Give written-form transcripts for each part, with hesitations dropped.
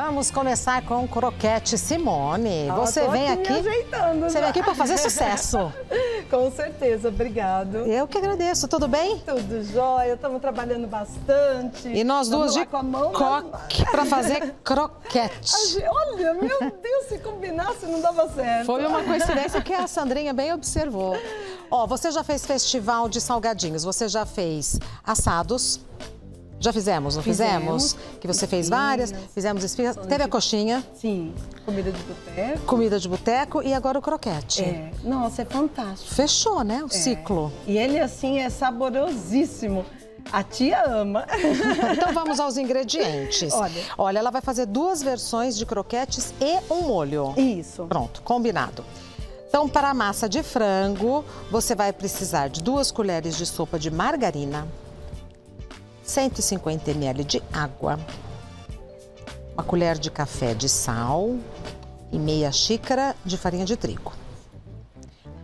Vamos começar com o croquete, Simone. Você vem aqui. Você vem aqui para fazer sucesso. Com certeza, obrigado. Eu que agradeço. Tudo bem? Tudo jóia. Estamos trabalhando bastante. E nós duas de coque para fazer croquete. Olha, meu Deus, se combinasse não dava certo. Foi uma coincidência que a Sandrinha bem observou. Ó, você já fez festival de salgadinhos, você já fez assados. Já fizemos, não fizemos? Que você fez espinhas, várias, fizemos espinhas, teve a coxinha. Sim, comida de boteco. Comida de boteco e agora o croquete. É, nossa, é fantástico. Fechou, né, o ciclo. E ele, assim, é saborosíssimo. A tia ama. Então vamos aos ingredientes. Olha, ela vai fazer duas versões de croquetes e um molho. Isso. Pronto, combinado. Então, para a massa de frango, você vai precisar de 2 colheres de sopa de margarina, 150 ml de água, 1 colher de café de sal e meia xícara de farinha de trigo.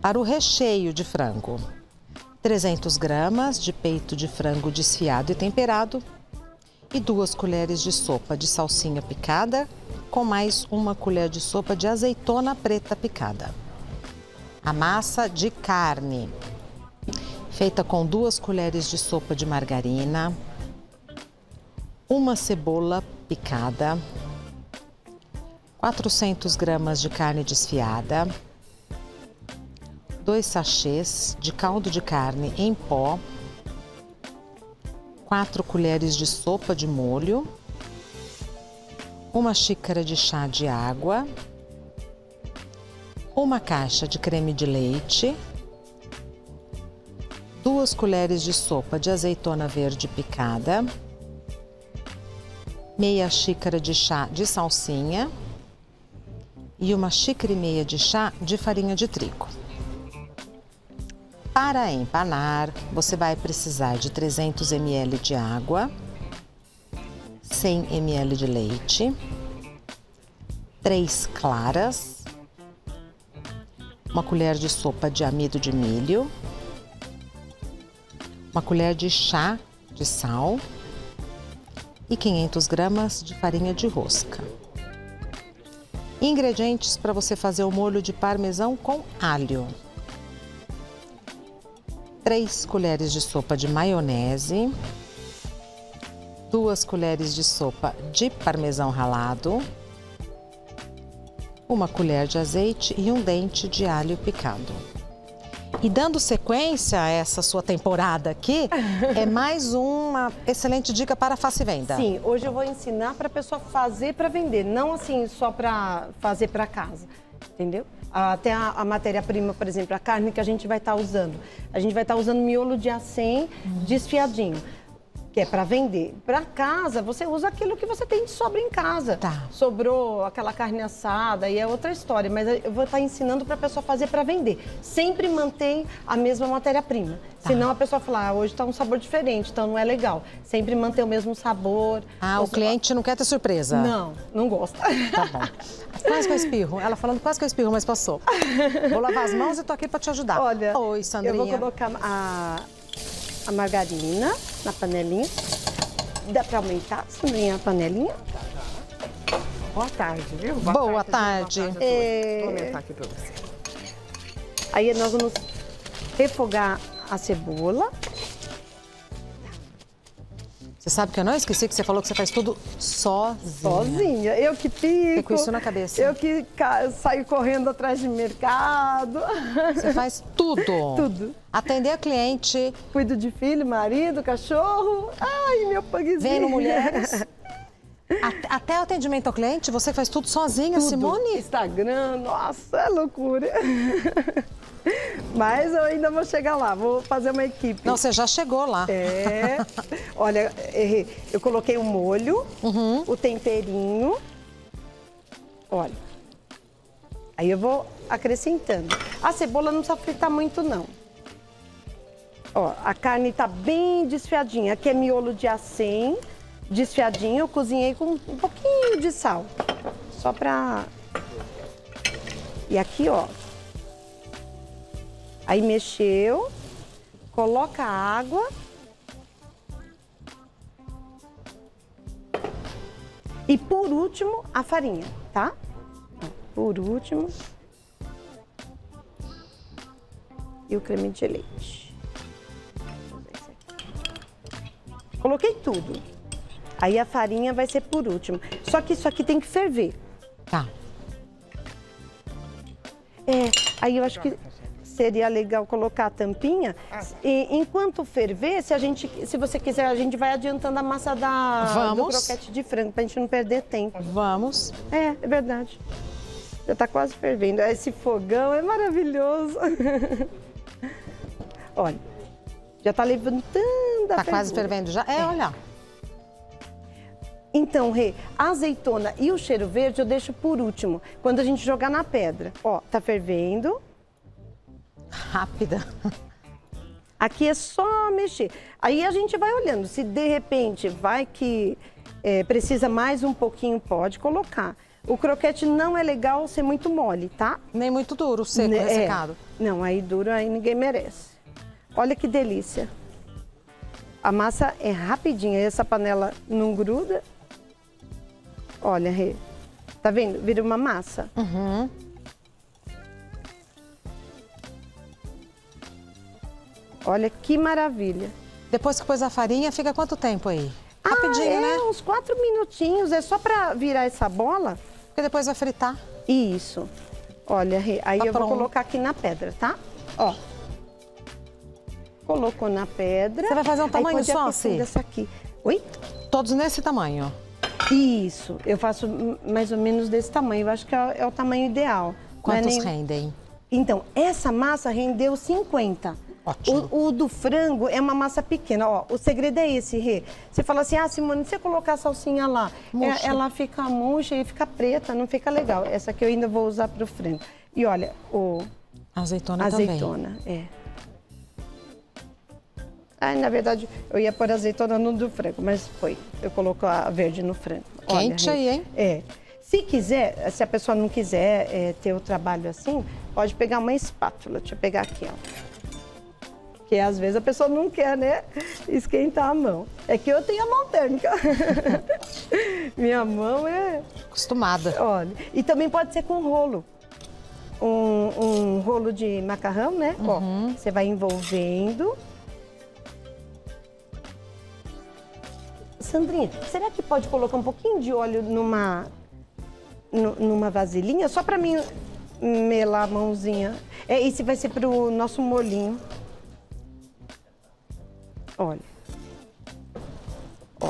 Para o recheio de frango, 300 gramas de peito de frango desfiado e temperado e 2 colheres de sopa de salsinha picada com mais 1 colher de sopa de azeitona preta picada. A massa de carne, feita com 2 colheres de sopa de margarina, 1 cebola picada, 400 gramas de carne desfiada, 2 sachês de caldo de carne em pó, 4 colheres de sopa de molho, 1 xícara de chá de água, 1 caixa de creme de leite, 2 colheres de sopa de azeitona verde picada, meia xícara de chá de salsinha e 1,5 xícara de chá de farinha de trigo. Para empanar, você vai precisar de 300 ml de água, 100 ml de leite, 3 claras, 1 colher de sopa de amido de milho, 1 colher de chá de sal e 500 gramas de farinha de rosca. Ingredientes para você fazer o molho de parmesão com alho: 3 colheres de sopa de maionese, 2 colheres de sopa de parmesão ralado, 1 colher de azeite e 1 dente de alho picado. E dando sequência a essa sua temporada aqui, é mais uma excelente dica para faça e venda. Sim, hoje eu vou ensinar para a pessoa fazer para vender, não assim só para fazer para casa, entendeu? Até a matéria-prima, por exemplo, a carne que a gente vai estar usando. A gente vai estar usando miolo de acém desfiadinho, que é para vender. Para casa, você usa aquilo que você tem de sobra em casa. Tá. Sobrou aquela carne assada e é outra história, mas eu vou estar ensinando para a pessoa fazer para vender. Sempre mantém a mesma matéria-prima. Tá. Senão a pessoa fala, ah, hoje está um sabor diferente, então não é legal. Sempre manter o mesmo sabor. Ah, o cliente não quer ter surpresa. Não, não gosta. Tá bom. Quase que eu espirro. Ela falando quase que eu espirro, mas passou. Vou lavar as mãos e tô aqui para te ajudar. Olha, oi, Sandrinha. Eu vou colocar a margarina na panelinha. Dá pra aumentar, Sandrinha, a panelinha? Boa tarde, viu? Boa tarde. Vou aumentar aqui pra você. Aí nós vamos refogar a cebola. Você sabe que eu não esqueci que você falou que você faz tudo sozinha. Sozinha. Eu que pico. Fico isso na cabeça. Eu que saio correndo atrás de mercado. Você faz tudo. Tudo. Atender a cliente. Cuido de filho, marido, cachorro. Ai, meu pugzinho. Vendo mulheres. Até o atendimento ao cliente, você faz tudo sozinha, tudo. Simone? Instagram, nossa, é loucura. Mas eu ainda vou chegar lá, vou fazer uma equipe. Não, você já chegou lá. É. Olha, eu coloquei o molho, o temperinho. Olha. Aí eu vou acrescentando. A cebola não precisa fritar muito, não. Ó, a carne tá bem desfiadinha. Aqui é miolo de acém, desfiadinho. Eu cozinhei com um pouquinho de sal. Só pra... E aqui, ó. Aí mexeu, coloca a água E por último, a farinha, tá? Por último. E o creme de leite. Coloquei tudo. Aí a farinha vai ser por último. Só que isso aqui tem que ferver. Tá. É, aí eu acho que seria legal colocar a tampinha. E enquanto ferver, se você quiser, a gente vai adiantando a massa do croquete de frango, pra gente não perder tempo. Vamos. É verdade. Já tá quase fervendo. Esse fogão é maravilhoso. Olha, já tá levantando a fervura. Tá quase fervendo já? É, olha. Então, Rê, a azeitona e o cheiro verde eu deixo por último, quando a gente jogar na pedra. Ó, tá fervendo. Rápida. Aqui é só mexer. Aí a gente vai olhando. Se de repente vai que precisa mais um pouquinho, pode colocar. O croquete não é legal ser muito mole, tá? Nem muito duro, seco, ressecado. Não, aí duro, aí ninguém merece. Olha que delícia. A massa é rapidinha, essa panela não gruda. Olha, Rê, tá vendo? Vira uma massa. Uhum. Olha que maravilha. Depois que pôs a farinha, fica quanto tempo aí? Rapidinho, né? Uns 4 minutinhos, é só pra virar essa bola. Porque depois vai fritar. Isso. Olha, Rê, aí tá eu vou colocar aqui na pedra, tá? Ó. Colocou na pedra. Você vai fazer um tamanho só assim? Dessa aqui. Oi? Todos nesse tamanho? Isso. Eu faço mais ou menos desse tamanho. Eu acho que é o tamanho ideal. Quantos rendem? Então, essa massa rendeu 50. Ótimo. O do frango é uma massa pequena. Ó, o segredo é esse, Rê. Você fala assim, ah, Simone, se você colocar a salsinha lá, ela fica murcha e fica preta, não fica legal. Essa aqui eu ainda vou usar pro frango. E olha, azeitona também. Azeitona, na verdade, eu ia pôr azeitona no do frango, mas foi. Eu coloco a verde no frango. Quente aí, hein? É. Se quiser, se a pessoa não quiser ter o trabalho assim, pode pegar uma espátula. Deixa eu pegar aqui, ó. Porque às vezes a pessoa não quer, né, esquentar a mão. É que eu tenho a mão térmica. Minha mão é... acostumada. Olha, e também pode ser com rolo. Um rolo de macarrão, né? Uhum. Ó, você vai envolvendo. Sandrinha, será que pode colocar um pouquinho de óleo numa vasilhinha? Só pra mim melar a mãozinha. Esse vai ser pro nosso molinho. Olha. Ó.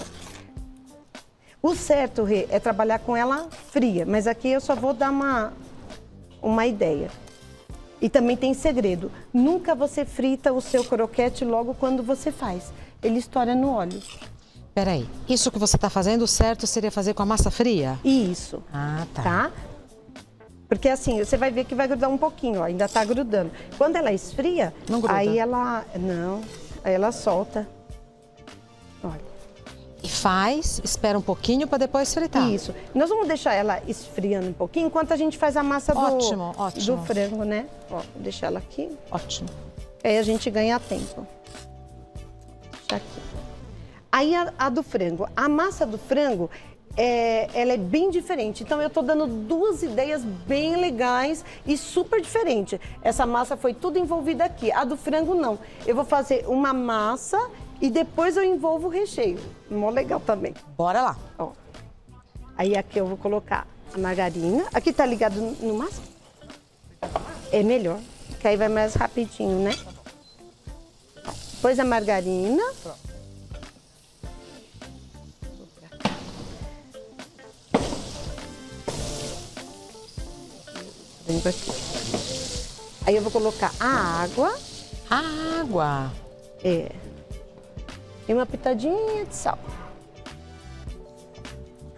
O certo, Rê, é trabalhar com ela fria, mas aqui eu só vou dar uma ideia. E também tem segredo. Nunca você frita o seu croquete logo quando você faz. Ele estoura no óleo. Peraí, isso que você tá fazendo, o certo seria fazer com a massa fria? Isso. Ah, tá. Tá? Porque assim, você vai ver que vai grudar um pouquinho, ó, ainda tá grudando. Quando ela esfria, não gruda. Aí ela... não... aí ela solta. Olha. E faz, espera um pouquinho para depois fritar. Isso. Nós vamos deixar ela esfriando um pouquinho enquanto a gente faz a massa do frango, né? Ó, vou deixar ela aqui. Ótimo. Aí a gente ganha tempo. Deixa aqui. Aí a do frango. A massa do frango, ela é bem diferente. Então eu tô dando 2 ideias bem legais e super diferente. Essa massa foi tudo envolvida aqui. A do frango não. Eu vou fazer uma massa e depois eu envolvo o recheio. Mó legal também. Bora lá. Ó. Aí aqui eu vou colocar a margarina. Aqui tá ligado no máximo? É melhor, que aí vai mais rapidinho, né? Depois a margarina. Aí eu vou colocar a água. A água? É. E uma pitadinha de sal.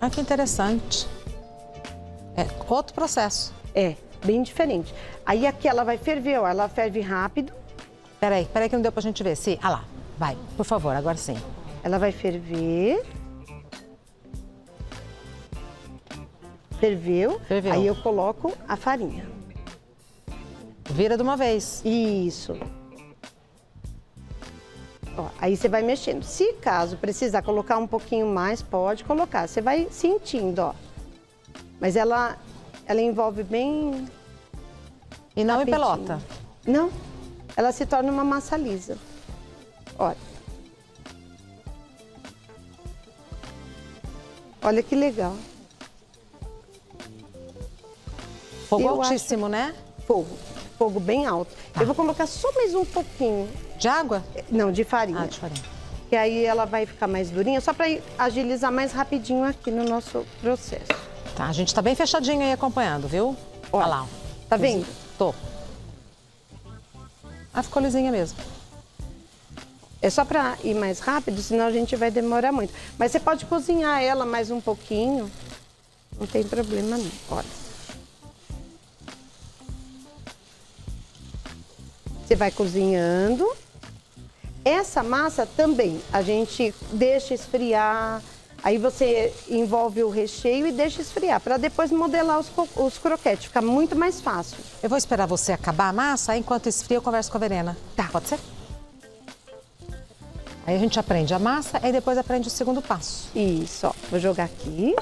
Ah, que interessante. É outro processo. É, bem diferente. Aí aqui ela vai ferver, ó. Ela ferve rápido. Peraí que não deu pra gente ver. Sim. Ah lá, vai. Por favor, agora sim. Ela vai ferver. Ferveu, aí eu coloco a farinha. Vira de uma vez. Isso. Ó, Aí você vai mexendo. Se caso precisar colocar um pouquinho mais, pode colocar. Você vai sentindo, ó. Mas ela envolve bem... E não empelota? Não. Ela se torna uma massa lisa. Olha. Olha que legal. Fogo altíssimo, né? Fogo. Fogo bem alto. Tá. Eu vou colocar só mais um pouquinho. De água? Não, de farinha. Ah, de farinha. E aí ela vai ficar mais durinha, só para agilizar mais rapidinho aqui no nosso processo. Tá, a gente tá bem fechadinho aí acompanhando, viu? Olha lá. Tá vendo? Tô. Ah, ficou lisinha mesmo. É só para ir mais rápido, senão a gente vai demorar muito. Mas você pode cozinhar ela mais um pouquinho, não tem problema não. Olha. Você vai cozinhando. Essa massa também a gente deixa esfriar, aí você envolve o recheio e deixa esfriar, para depois modelar os croquetes, fica muito mais fácil. Eu vou esperar você acabar a massa, aí enquanto esfria eu converso com a Verena. Tá. Pode ser? Aí a gente aprende a massa, aí depois aprende o segundo passo. Isso, ó. Vou jogar aqui.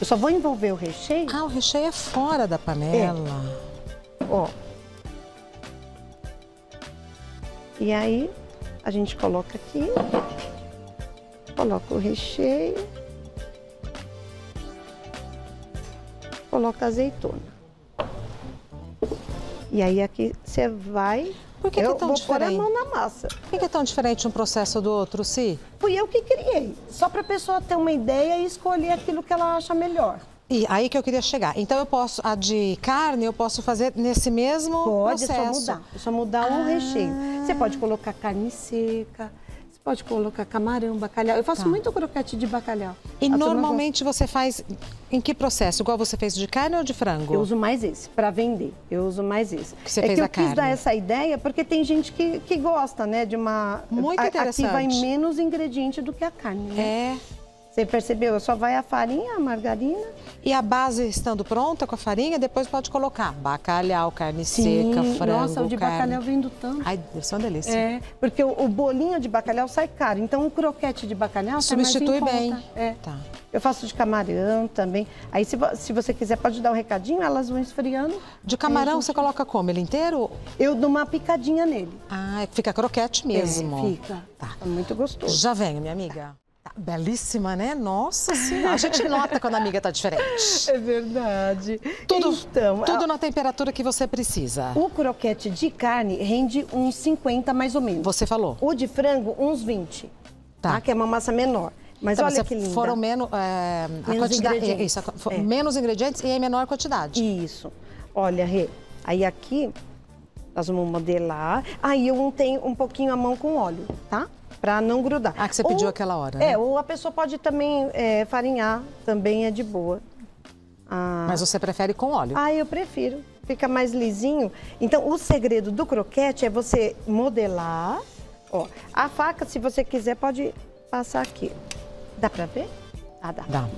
Eu só vou envolver o recheio. Ah, o recheio é fora da panela. É. Ó. E aí, a gente coloca aqui, coloca o recheio, coloca a azeitona. E aí aqui você vai... Por que é tão diferente? Eu vou pôr a mão na massa. Por que é tão diferente um processo do outro, Si? Fui eu que criei, só para a pessoa ter uma ideia e escolher aquilo que ela acha melhor. E aí que eu queria chegar. Então eu posso, a de carne, eu posso fazer nesse mesmo processo? Pode, só mudar o recheio. Você pode colocar carne seca, você pode colocar camarão, bacalhau. Eu faço muito croquete de bacalhau. E normalmente você faz em que processo? Igual você fez de carne ou de frango? Eu uso mais esse, para vender. Eu uso mais esse. Que você fez a carne. Eu quis dar essa ideia porque tem gente que gosta, né, de uma... Muito interessante. Aqui vai menos ingrediente do que a carne, né? É... Você percebeu? Só vai a farinha, a margarina. E a base estando pronta com a farinha, depois pode colocar bacalhau, carne seca, frango, nossa, o de bacalhau vendo tanto. Ai, isso é uma delícia. É, porque o bolinho de bacalhau sai caro, então o croquete de bacalhau substitui bem. É. Tá. Eu faço de camarão também. Aí, se você quiser, pode dar um recadinho, elas vão esfriando. De camarão, você coloca como? Ele inteiro? Eu dou uma picadinha nele. Ah, fica croquete mesmo. É, fica. Tá. É muito gostoso. Já venho, minha amiga. Belíssima, né? Nossa Senhora. A gente nota quando a amiga tá diferente. É verdade. Tudo na temperatura que você precisa. O croquete de carne rende uns 50 mais ou menos. Você falou. O de frango, uns 20. Tá. Que é uma massa menor. Mas então, olha que linda. Foram menos ingredientes. Isso, menos ingredientes e em menor quantidade. Isso. Olha, Rê, aí aqui nós vamos modelar. Aí eu untei um pouquinho a mão com óleo, tá? Pra não grudar. Ah, que você pediu aquela hora, né? É, ou a pessoa pode também farinhar, também é de boa. Ah, mas você prefere com óleo? Ah, eu prefiro. Fica mais lisinho. Então, o segredo do croquete é você modelar. Ó, a faca, se você quiser, pode passar aqui. Dá pra ver? Ah, dá. Dá.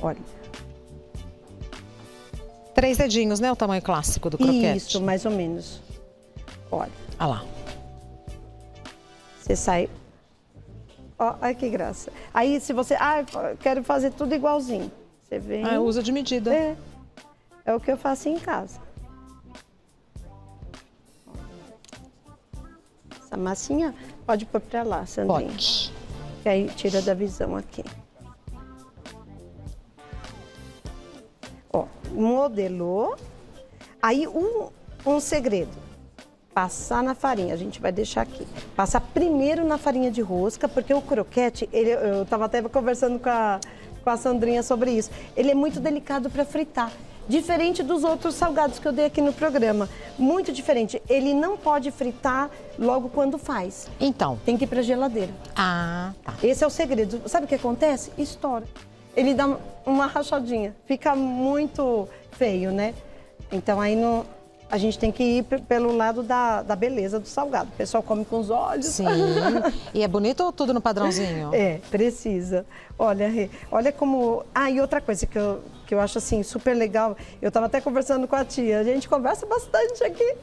Olha. 3 dedinhos, né? O tamanho clássico do croquete. Isso, mais ou menos. Olha. Ah lá. Você sai, ó, ai que graça. Aí se você, quero fazer tudo igualzinho. Você vem... Ah, usa de medida. É o que eu faço em casa. Essa massinha pode pôr pra lá, Sandrinha. Pode. Que aí tira da visão aqui. Ó, modelou. Aí um segredo. Passar na farinha, a gente vai deixar aqui. Passar primeiro na farinha de rosca, porque o croquete, eu estava até conversando com a Sandrinha sobre isso, ele é muito delicado para fritar. Diferente dos outros salgados que eu dei aqui no programa. Muito diferente. Ele não pode fritar logo quando faz. Então? Tem que ir para a geladeira. Ah, tá. Esse é o segredo. Sabe o que acontece? Estoura. Ele dá uma rachadinha. Fica muito feio, né? Então aí não... A gente tem que ir pelo lado da beleza do salgado. O pessoal come com os olhos. Sim. E é bonito ou tudo no padrãozinho? É, precisa. Olha como... Ah, e outra coisa que eu que eu acho assim super legal. Eu estava até conversando com a tia, a gente conversa bastante aqui.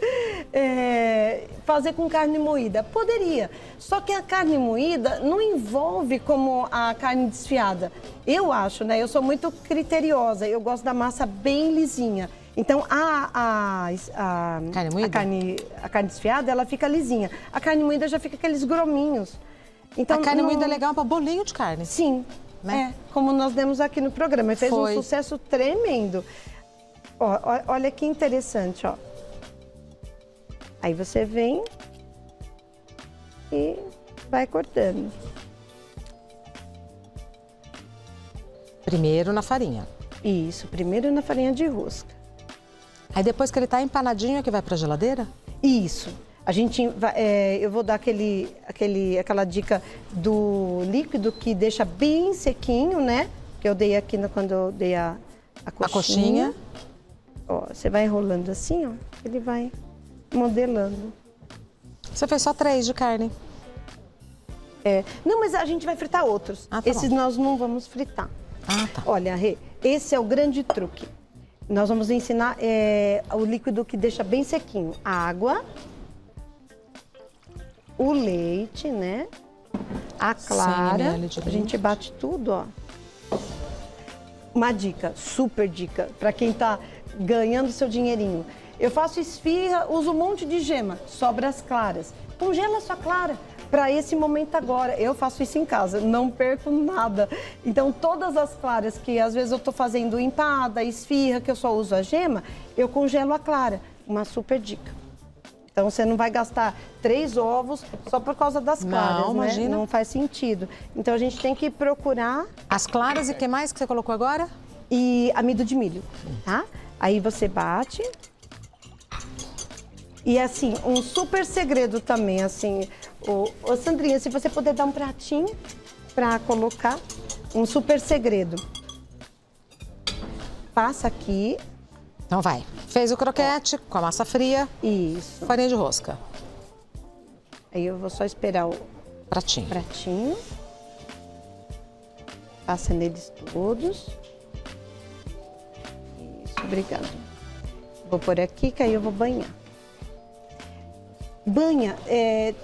Fazer com carne moída, poderia. Só que a carne moída não envolve como a carne desfiada. Eu acho, né? Eu sou muito criteriosa, eu gosto da massa bem lisinha. Então, a carne desfiada, ela fica lisinha. A carne moída já fica aqueles grominhos. Então, a carne moída é legal para bolinho de carne. Sim, né? É, como nós demos aqui no programa. E fez um sucesso tremendo. Ó, olha que interessante, ó. Aí você vem e vai cortando. Primeiro na farinha. Isso, primeiro na farinha de rosca. Aí depois que ele tá empanadinho é que vai pra geladeira? Isso. A gente vai, eu vou dar aquela dica do líquido que deixa bem sequinho, né? Que eu dei aqui quando eu dei a coxinha. Ó, você vai enrolando assim, ó. Ele vai modelando. Você fez só 3 de carne? É. Não, mas a gente vai fritar outros. Ah, tá. Esses bom. Nós não vamos fritar. Ah, tá. Olha, Rê, esse é o grande truque. Nós vamos ensinar o líquido que deixa bem sequinho. Água, o leite, né? A clara. A gente bate tudo, ó. Uma dica, super dica, para quem tá ganhando seu dinheirinho. Eu faço esfirra, uso um monte de gema, sobra as claras. Congela a sua clara para esse momento agora. Eu faço isso em casa, não perco nada. Então, todas as claras que às vezes eu tô fazendo empada, esfirra, que eu só uso a gema, eu congelo a clara. Uma super dica. Então, você não vai gastar 3 ovos só por causa das claras, não, né? Imagina. Não faz sentido. Então, a gente tem que procurar... As claras e o que mais que você colocou agora? E amido de milho, tá? Aí você bate... E assim, um super segredo também, assim, Sandrinha, se você puder dar um pratinho pra colocar, um super segredo. Passa aqui. Então vai. Fez o croquete com a massa fria. Isso. Farinha de rosca. Aí eu vou só esperar o pratinho. Passa neles todos. Isso, obrigado. Vou pôr aqui que aí eu vou banhar. Banha,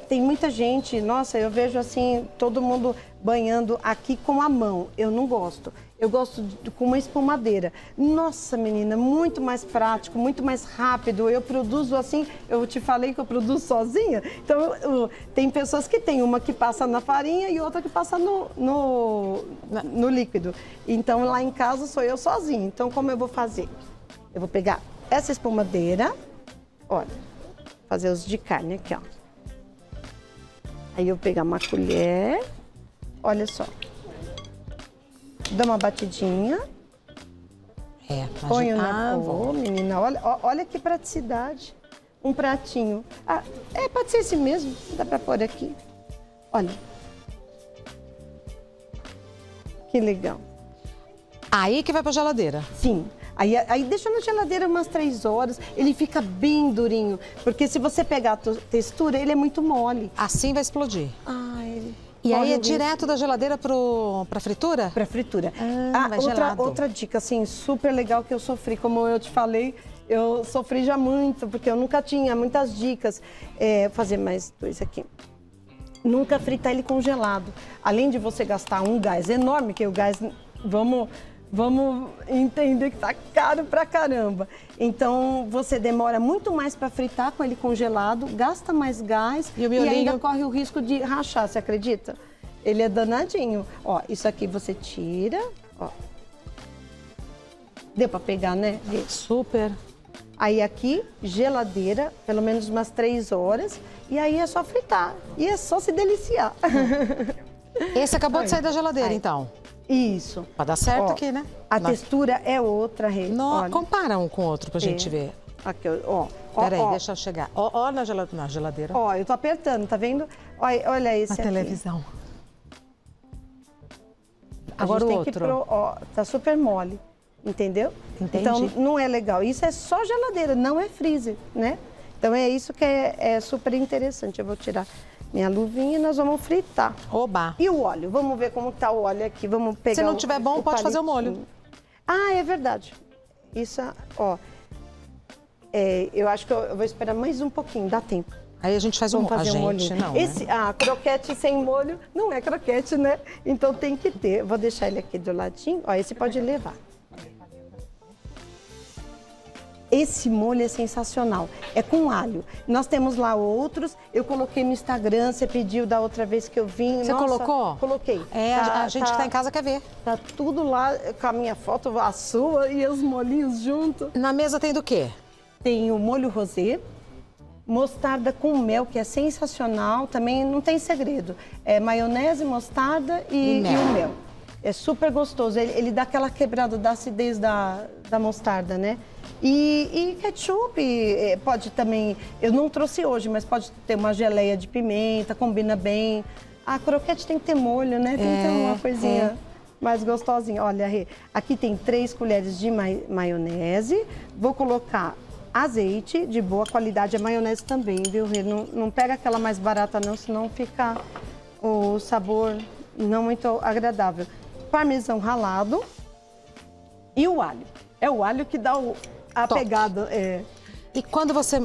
tem muita gente, nossa, eu vejo assim, todo mundo banhando aqui com a mão. Eu não gosto. Eu gosto com uma espumadeira. Nossa, menina, muito mais prático, muito mais rápido. Eu produzo assim, eu te falei que eu produzo sozinha. Então, tem pessoas que tem uma que passa na farinha e outra que passa no líquido. Então, lá em casa sou eu sozinha. Então, como eu vou fazer? Eu vou pegar essa espumadeira, olha. Fazer os de carne aqui, ó. Aí eu vou pegar uma colher, olha só. Dá uma batidinha. Ponho na boca, menina, olha que praticidade. Um pratinho. Ah, pode ser esse mesmo, dá pra pôr aqui. Olha. Que legal. Aí que vai pra geladeira. Sim. Aí deixa na geladeira umas 3 horas, ele fica bem durinho, porque se você pegar a textura, ele é muito mole. Assim vai explodir. E aí é direto da geladeira pra fritura? Pra fritura. Outra dica, assim, super legal que eu sofri, como eu te falei, eu sofri já muito, porque eu nunca tinha muitas dicas. Vou fazer mais 2 aqui. Nunca fritar ele congelado. Além de você gastar um gás enorme, que o gás, vamos entender que tá caro pra caramba. Então, você demora muito mais pra fritar com ele congelado, gasta mais gás e ainda corre o risco de rachar, você acredita? Ele é danadinho. Ó, isso aqui você tira, ó. Deu pra pegar, né? Super. Aí aqui, geladeira, pelo menos umas 3 horas, e aí é só fritar, e é só se deliciar. Esse acabou de sair da geladeira, então? Isso. Pra dar certo aqui, né? A textura é outra, Rê. Compara um com o outro pra gente ver. Aqui, ó. Peraí, deixa eu chegar. Ó na geladeira. Ó, eu tô apertando, tá vendo? Olha esse aqui. A televisão. Agora o outro. Tá super mole, entendeu? Entendi. Então, não é legal. Isso é só geladeira, não é freezer, né? Então, é isso que é super interessante. Eu vou tirar... minha luvinha, nós vamos fritar. Oba! E o óleo? Vamos ver como tá o óleo aqui. Vamos pegar. Se não tiver bom, pode fazer o molho. Ah, é verdade. Isso, ó. É, eu acho que eu vou esperar mais um pouquinho, dá tempo. Aí a gente faz um, molho. Não, esse, né? Ah, croquete sem molho não é croquete, né? Então tem que ter. Vou deixar ele aqui do ladinho. Ó, esse pode levar. Esse molho é sensacional. É com alho. Nós temos lá outros. Eu coloquei no Instagram, você pediu da outra vez que eu vim. Você colocou? Coloquei. É, tá, a gente que tá em casa quer ver. Tá tudo lá com a minha foto, a sua e os molhinhos junto. Na mesa tem do quê? Tem o molho rosé. Mostarda com mel, que é sensacional, também não tem segredo. É maionese, mostarda e o mel. É super gostoso, ele dá aquela quebrada da acidez da mostarda, né? E ketchup, pode também, eu não trouxe hoje, mas pode ter uma geleia de pimenta, combina bem. A croquete tem que ter molho, né? Tem que ter uma coisinha mais gostosinha. Olha, Rê, aqui tem 3 colheres de maionese, vou colocar... azeite de boa qualidade, a maionese também, viu, Rê? Não pega aquela mais barata não, senão fica o sabor não muito agradável. Parmesão ralado e o alho. É o alho que dá a pegada. É. E quando você...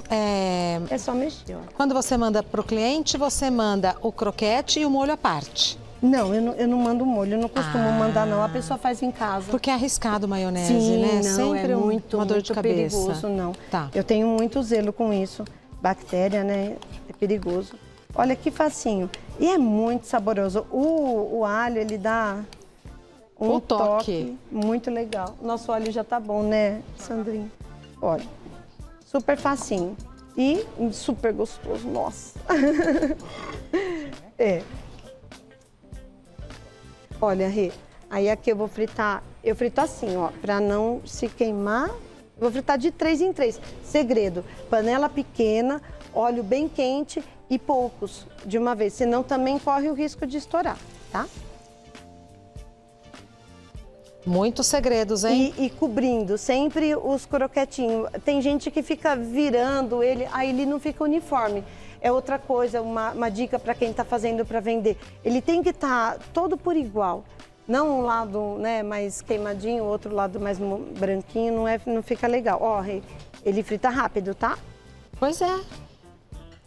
É só mexer, ó. Quando você manda pro cliente, você manda o croquete e o molho à parte. Não, eu não mando molho, eu não costumo mandar não, a pessoa faz em casa. Porque é arriscado maionese, sim, né? Não, sempre é muito, uma dor de cabeça. Perigoso, não. Tá. Eu tenho muito zelo com isso, bactéria, né? É perigoso. Olha que facinho. E é muito saboroso. O alho, ele dá um toque muito legal. Nosso alho já tá bom, né, Sandrinha? Olha, super facinho e super gostoso, nossa. É. Olha, Rê, aí aqui eu vou fritar, eu frito assim, ó, pra não se queimar, vou fritar de 3 em 3. Segredo, panela pequena, óleo bem quente e poucos de uma vez, senão também corre o risco de estourar, tá? Muitos segredos, hein? E cobrindo sempre os croquetinhos. Tem gente que fica virando ele, aí ele não fica uniforme. É outra coisa, uma dica para quem está fazendo para vender. Ele tem que estar todo por igual. Não um lado, né, mais queimadinho, o outro lado mais branquinho, não fica legal. Ó, ele frita rápido, tá? Pois é.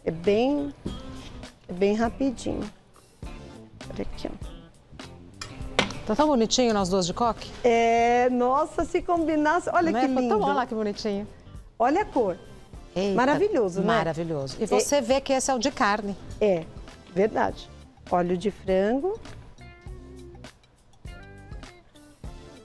É bem rapidinho. Por aqui, ó. Tá tão bonitinho nós duas de coque? É, nossa, se combinasse... Olha que lindo. Então, olha lá que bonitinho. Olha a cor. Eita, maravilhoso, né? Maravilhoso. E você vê que esse é o de carne. É, verdade. Óleo de frango.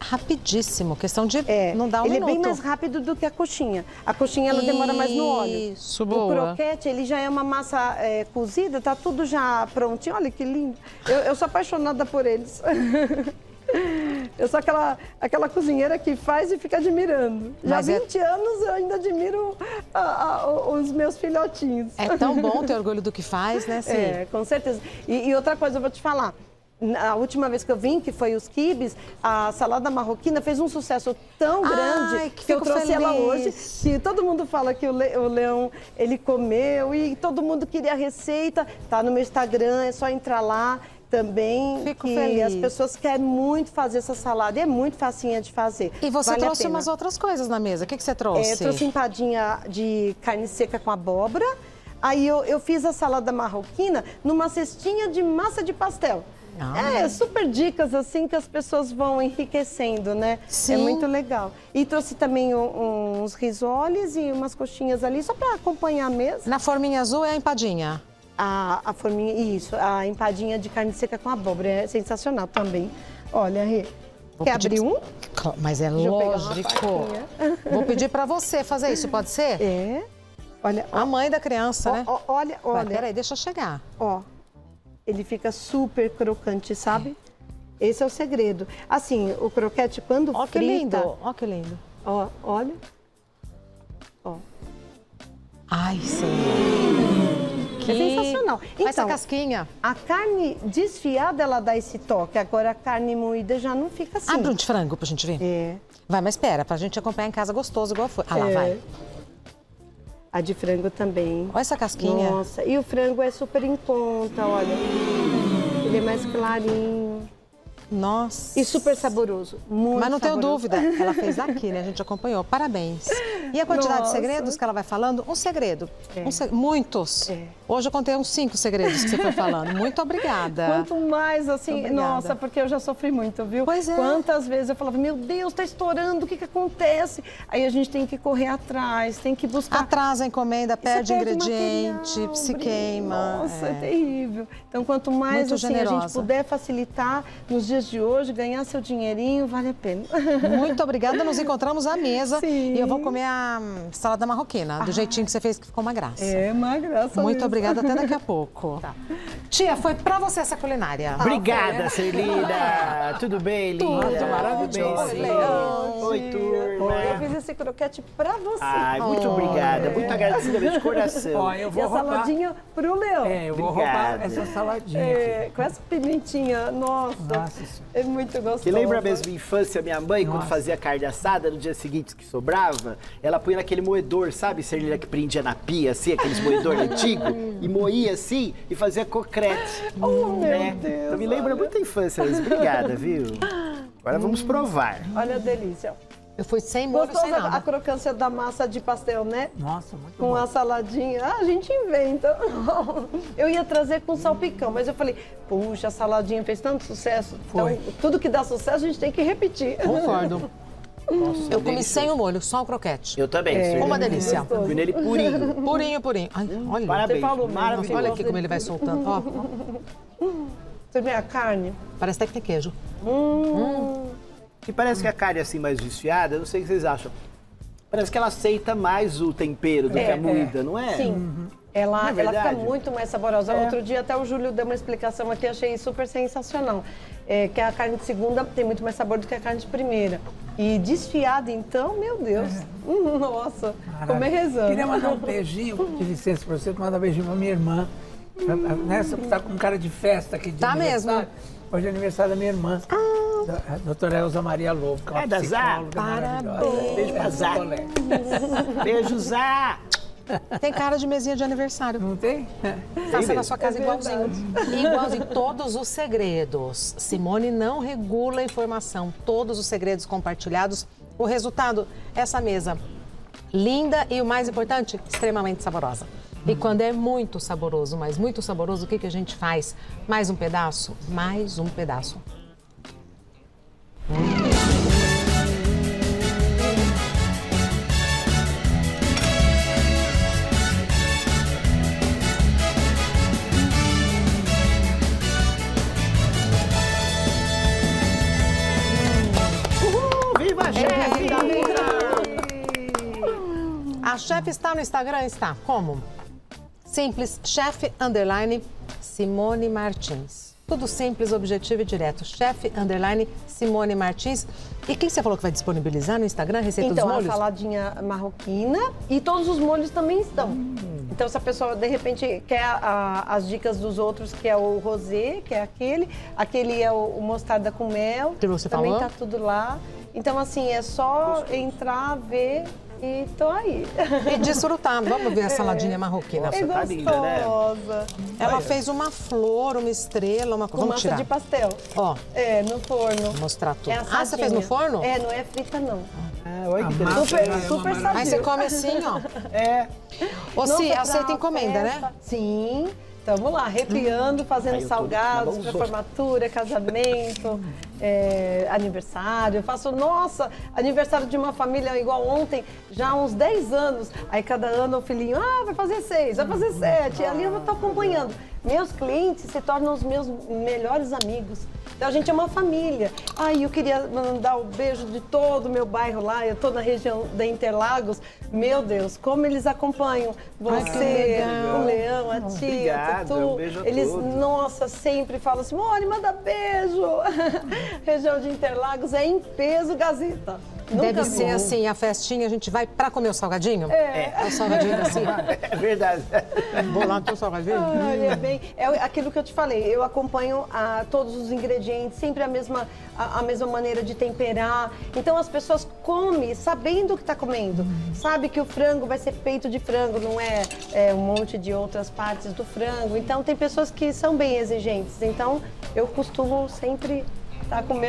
Rapidíssimo, questão de não dar um minuto. Ele é bem mais rápido do que a coxinha. A coxinha, ela demora mais no óleo. Isso, boa. O croquete, ele já é uma massa cozida, tá tudo já prontinho. Olha que lindo. Eu sou apaixonada por eles. Eu sou aquela cozinheira que faz e fica admirando. Já há 20 anos eu ainda admiro os meus filhotinhos. É tão bom ter orgulho do que faz, né, Cí? É, com certeza. E outra coisa eu vou te falar. A última vez que eu vim, que foi os quibes, a salada marroquina fez um sucesso tão grande que eu trouxe ela hoje. Que todo mundo fala que o Leão, ele comeu e todo mundo queria a receita. Tá no meu Instagram, é só entrar lá também. Fico feliz. As pessoas querem muito fazer essa salada e é muito facinha de fazer. E você trouxe umas outras coisas na mesa. O que você trouxe? Eu trouxe empadinha de carne seca com abóbora. Aí eu fiz a salada marroquina numa cestinha de massa de pastel. Super dicas assim que as pessoas vão enriquecendo, né? Sim. É muito legal. E trouxe também uns risoles e umas coxinhas ali, só para acompanhar mesmo. Na forminha azul é a empadinha? A forminha, isso, a empadinha de carne seca com abóbora, é sensacional também. Olha, Rê, quer abrir um? Mas é lógico. Vou pedir para você fazer isso, pode ser? É. Olha, a mãe da criança, né? Olha. Peraí, deixa eu chegar. Ó. Ele fica super crocante, sabe? Esse é o segredo. Assim, o croquete quando frita... Ó que lindo, ó que lindo. Ó, olha. Ó. Ai, sim. É sensacional. Então, essa casquinha. A carne desfiada, ela dá esse toque. Agora, a carne moída já não fica assim. Abre um de frango pra gente ver? É. Vai, mas espera, pra gente acompanhar em casa gostoso, igual foi. Ah lá, vai. A de frango também. Olha essa casquinha. Nossa, e o frango é super em conta, olha. Ele é mais clarinho. Nossa. E super saboroso. Muito Mas não tenho dúvida, ela fez aqui, né? A gente acompanhou. Parabéns. E a quantidade de segredos que ela vai falando? Um segredo. Muitos. Hoje eu contei uns 5 segredos que você foi falando. Muito obrigada. Quanto mais, assim, nossa, porque eu já sofri muito, viu? Pois é. Quantas vezes eu falava, meu Deus, tá estourando, o que que acontece? Aí a gente tem que correr atrás, tem que buscar. Atrasa a encomenda, perde ingrediente, material, se queima. Nossa, é terrível. Então, quanto mais assim, a gente puder facilitar nos dias de hoje, ganhar seu dinheirinho, vale a pena. Muito obrigada, nos encontramos à mesa. Sim. E eu vou comer a salada marroquina, do jeitinho que você fez, que ficou uma graça. É, uma graça Muito mesmo. Obrigada, até daqui a pouco. Tá. Tia, foi pra você essa culinária. Obrigada, Celina. Tudo bem, linda? Tudo maravilhoso. Oi, turma. Eu fiz esse croquete pra você. Ai, muito obrigada, muito agradecida de coração. Ó, eu vou e roubar a saladinha pro Leão. É, eu vou roubar essa saladinha. É, com essa pimentinha, nossa, é muito gostoso. Que lembra mesmo minha infância, minha mãe, quando fazia carne assada, no dia seguinte que sobrava, ela punha naquele moedor, sabe, Celina, que prendia na pia, assim, aqueles moedor antigo, e moía assim, e fazia cocrete. Oh, meu Deus. Então me lembra muito a infância mesmo. Obrigada, viu? Agora vamos provar. Olha a delícia. Eu fui sem molho, sem nada. A crocância da massa de pastel, né? Nossa, muito bom. Com a saladinha. Ah, a gente inventa. Eu ia trazer com salpicão, mas eu falei, puxa, a saladinha fez tanto sucesso. Foi. Então, tudo que dá sucesso, a gente tem que repetir. Concordo. Nossa, eu comi sem o molho, só o croquete. Eu também. Uma delícia. Comi nele purinho. Purinho, purinho. Ai, olha. Parabéns. Você falou, maravilhoso. Olha aqui como ele vai soltando. Ó. Você vê a carne? Parece até que tem queijo. E parece que a carne assim mais desfiada, não sei o que vocês acham, parece que ela aceita mais o tempero do que a moída, não é? Sim. Ela fica muito mais saborosa. Outro dia até o Júlio deu uma explicação aqui, achei super sensacional. Que a carne de segunda tem muito mais sabor do que a carne de primeira. E desfiada então, meu Deus. Nossa, comer rezando. Queria mandar um beijinho, de licença pra você, mandar um beijinho pra minha irmã. Nessa que tá com cara de festa aqui de aniversário. Tá mesmo. Hoje é aniversário da minha irmã. A doutora Elza Maria Lobo, que é uma psicóloga maravilhosa. Beijo pra Zá. Beijo, Zá. Tem cara de mesinha de aniversário. Não tem? Passa na sua casa igualzinho. Igualzinho. Todos os segredos. Simone não regula a informação. Todos os segredos compartilhados. O resultado, essa mesa linda e, o mais importante, extremamente saborosa. E quando é muito saboroso, mas muito saboroso, o que que a gente faz? Mais um pedaço? Mais um pedaço. Viva a chefe! A chefe está no Instagram? Está. Como? Simples, @chef_Simone Martins. Tudo simples, objetivo e direto. @chef_Simone Martins. E quem você falou que vai disponibilizar no Instagram? Receita dos molhos? Então, a saladinha marroquina e todos os molhos também estão. Então, se a pessoa, de repente, quer as dicas dos outros, que é o rosé, que é aquele é o mostarda com mel. Que você também falou? Tá tudo lá. Então, assim, é só entrar, ver... E tô aí. E desfrutar. Vamos ver a saladinha marroquina. Nossa, tá linda, né? Ela fez uma flor, uma estrela, uma coisa. Vamos tirar. Massa de pastel. Ó. É, no forno. Vou mostrar tudo. Ah, você fez no forno? É, não é frita, não. Ah, olha que delícia. Super sadio. Mas você come assim, ó. Ou se aceita encomenda, né? Sim. Então, vamos lá, arrepiando, fazendo salgados para formatura, casamento, aniversário. Eu faço, nossa, aniversário de uma família igual ontem, já há uns 10 anos. Aí cada ano o filhinho, vai fazer 6, vai fazer 7. E ali eu tô acompanhando. Meus clientes se tornam os meus melhores amigos. Então, a gente é uma família. Ai, eu queria mandar um beijo de todo o meu bairro lá, eu tô na região da Interlagos. Meu Deus, como eles acompanham você, o Leão, a tia, obrigado, Tutu. Um beijo a eles, todos. Nossa, sempre falam assim, Simone, manda beijo. Região de Interlagos é em peso, Gazeta. Deve ser assim, a festinha, a gente vai pra comer o salgadinho? O salgadinho assim? É verdade. Vou lá no teu salgadinho? Olha, bem, é aquilo que eu te falei, eu acompanho todos os ingredientes, sempre a mesma maneira de temperar. Então as pessoas comem sabendo o que tá comendo. Sabe que o frango vai ser peito de frango, não é um monte de outras partes do frango. Então tem pessoas que são bem exigentes, então eu costumo sempre... tá com o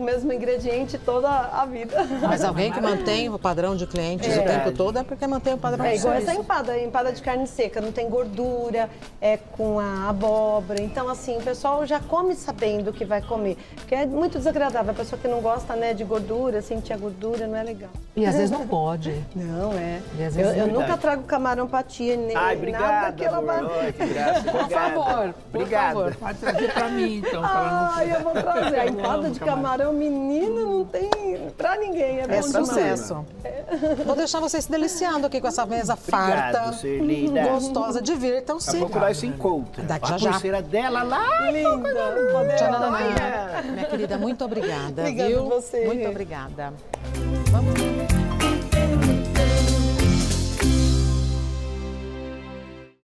mesmo ingrediente toda a vida. Mas alguém que mantém o padrão de clientes o tempo todo é porque mantém o padrão de serviço. Igual essa empada de carne seca, não tem gordura, é com a abóbora. Então, assim, o pessoal já come sabendo o que vai comer. Porque é muito desagradável. A pessoa que não gosta, né, de gordura, sentir a gordura, não é legal. E às vezes não pode. Não, é. Eu nunca trago camarão patia, nem nada daquela maneira. Por favor, obrigada. Pode trazer pra mim, então. Ai, eu vou trazer. A empada de camarão, menina, não tem pra ninguém. É sucesso. Vou deixar vocês se deliciando aqui com essa mesa farta, gostosa de vir. Então, sim. Daqui a pouco nós se encontramos. Daqui já já. A pulseira dela lá. Linda. Minha querida, muito obrigada. Obrigada a você. Muito obrigada. Vamos.